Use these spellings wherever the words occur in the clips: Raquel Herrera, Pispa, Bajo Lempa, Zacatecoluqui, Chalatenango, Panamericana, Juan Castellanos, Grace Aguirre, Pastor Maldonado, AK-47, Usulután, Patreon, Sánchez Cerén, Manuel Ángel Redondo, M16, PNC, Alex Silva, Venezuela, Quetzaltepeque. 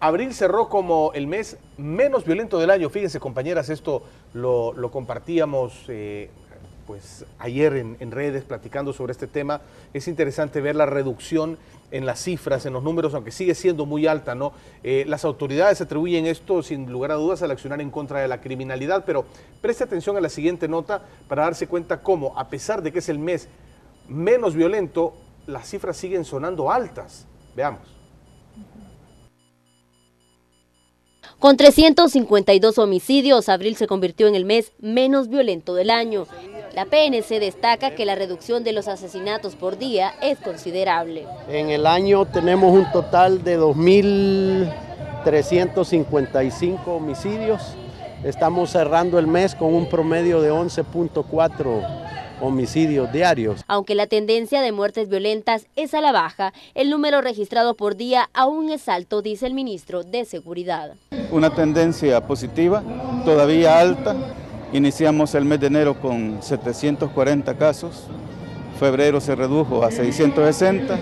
Abril cerró como el mes menos violento del año. Fíjense, compañeras, esto lo compartíamos pues ayer en redes platicando sobre este tema. Es interesante ver la reducción en las cifras, en los números, aunque sigue siendo muy alta, ¿no? Las autoridades atribuyen esto, sin lugar a dudas, al accionar en contra de la criminalidad, pero preste atención a la siguiente nota para darse cuenta cómo, a pesar de que es el mes menos violento, las cifras siguen sonando altas. Veamos. Con 352 homicidios, abril se convirtió en el mes menos violento del año. La PNC destaca que la reducción de los asesinatos por día es considerable. En el año tenemos un total de 2.355 homicidios. Estamos cerrando el mes con un promedio de 11.4 homicidios diarios. Aunque la tendencia de muertes violentas es a la baja, el número registrado por día aún es alto, dice el ministro de Seguridad. Una tendencia positiva, todavía alta. Iniciamos el mes de enero con 740 casos, febrero se redujo a 660,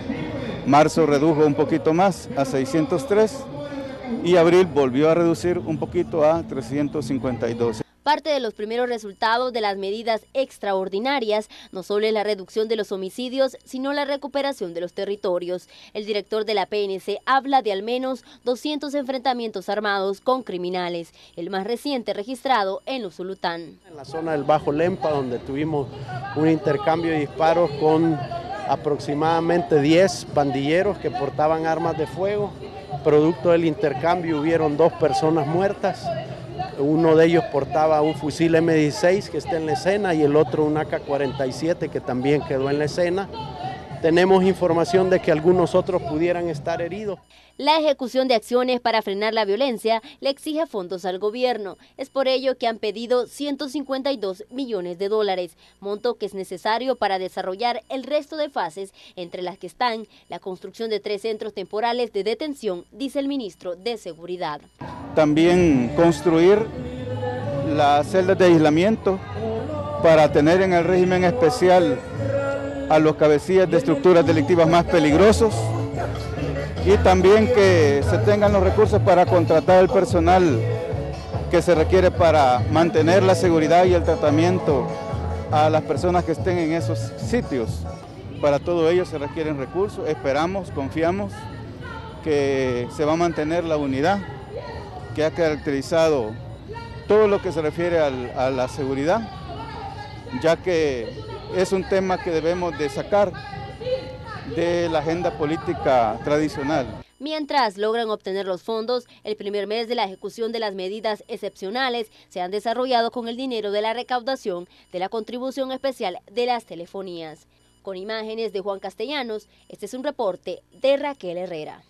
marzo redujo un poquito más a 603 y abril volvió a reducir un poquito a 352. Parte de los primeros resultados de las medidas extraordinarias no solo es la reducción de los homicidios, sino la recuperación de los territorios. El director de la PNC habla de al menos 200 enfrentamientos armados con criminales, el más reciente registrado en Usulután. En la zona del Bajo Lempa, donde tuvimos un intercambio de disparos con aproximadamente 10 pandilleros que portaban armas de fuego. Producto del intercambio hubieron 2 personas muertas. Uno de ellos portaba un fusil M16 que está en la escena y el otro un AK-47 que también quedó en la escena. Tenemos información de que algunos otros pudieran estar heridos. La ejecución de acciones para frenar la violencia le exige fondos al gobierno. Es por ello que han pedido 152 millones de dólares, monto que es necesario para desarrollar el resto de fases, entre las que están la construcción de 3 centros temporales de detención, dice el ministro de Seguridad. También construir las celdas de aislamiento para tener en el régimen especial a los cabecillas de estructuras delictivas más peligrosos y también que se tengan los recursos para contratar el personal que se requiere para mantener la seguridad y el tratamiento a las personas que estén en esos sitios. Para todo ello se requieren recursos, esperamos, confiamos que se va a mantener la unidad que ha caracterizado todo lo que se refiere a la seguridad, ya que es un tema que debemos de sacar de la agenda política tradicional. Mientras logran obtener los fondos, el primer mes de la ejecución de las medidas excepcionales se han desarrollado con el dinero de la recaudación de la contribución especial de las telefonías. Con imágenes de Juan Castellanos, este es un reporte de Raquel Herrera.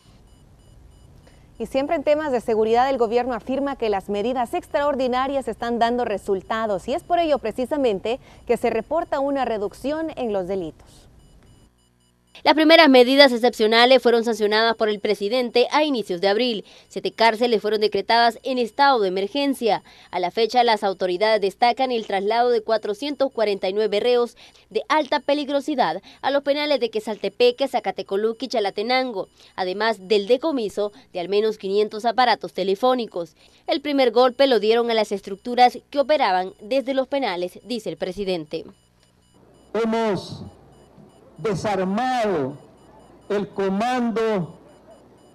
Y siempre en temas de seguridad, el gobierno afirma que las medidas extraordinarias están dando resultados y es por ello precisamente que se reporta una reducción en los delitos. Las primeras medidas excepcionales fueron sancionadas por el presidente a inicios de abril. 7 cárceles fueron decretadas en estado de emergencia. A la fecha, las autoridades destacan el traslado de 449 reos de alta peligrosidad a los penales de Quetzaltepeque, Zacatecoluqui y Chalatenango, además del decomiso de al menos 500 aparatos telefónicos. El primer golpe lo dieron a las estructuras que operaban desde los penales, dice el presidente. Hemos desarmado el comando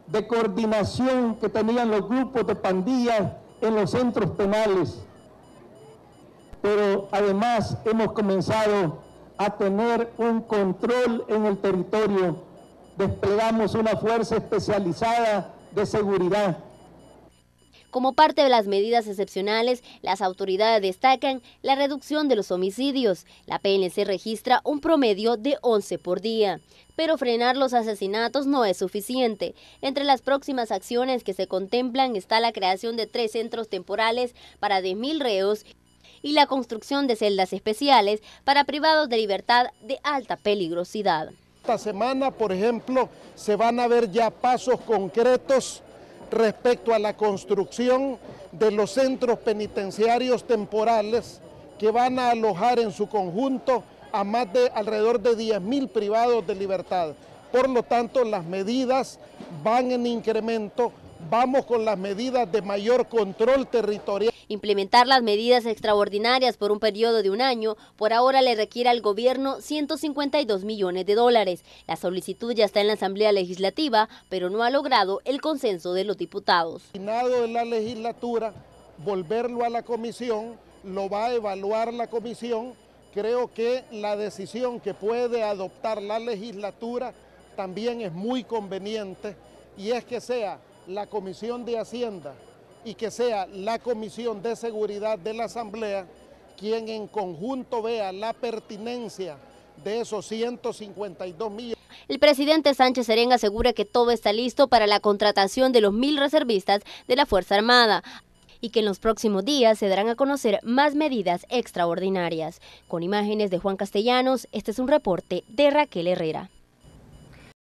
de coordinación que tenían los grupos de pandillas en los centros penales, pero además hemos comenzado a tener un control en el territorio. Desplegamos una fuerza especializada de seguridad. Como parte de las medidas excepcionales, las autoridades destacan la reducción de los homicidios. La PNC registra un promedio de 11 por día. Pero frenar los asesinatos no es suficiente. Entre las próximas acciones que se contemplan está la creación de 3 centros temporales para 10.000 reos y la construcción de celdas especiales para privados de libertad de alta peligrosidad. Esta semana, por ejemplo, se van a ver ya pasos concretos respecto a la construcción de los centros penitenciarios temporales que van a alojar en su conjunto a más de alrededor de 10.000 privados de libertad. Por lo tanto, las medidas van en incremento, Vamos con las medidas de mayor control territorial. Implementar las medidas extraordinarias por un periodo de un año, por ahora le requiere al gobierno $152 millones. La solicitud ya está en la Asamblea Legislativa, pero no ha logrado el consenso de los diputados. El Senado de la legislatura, volverlo a la comisión, lo va a evaluar la comisión. Creo que la decisión que puede adoptar la legislatura también es muy conveniente, y es que sea la Comisión de Hacienda y que sea la Comisión de Seguridad de la Asamblea quien en conjunto vea la pertinencia de esos 152 millones. El presidente Sánchez Cerén asegura que todo está listo para la contratación de los 1.000 reservistas de la Fuerza Armada y que en los próximos días se darán a conocer más medidas extraordinarias. Con imágenes de Juan Castellanos, este es un reporte de Raquel Herrera.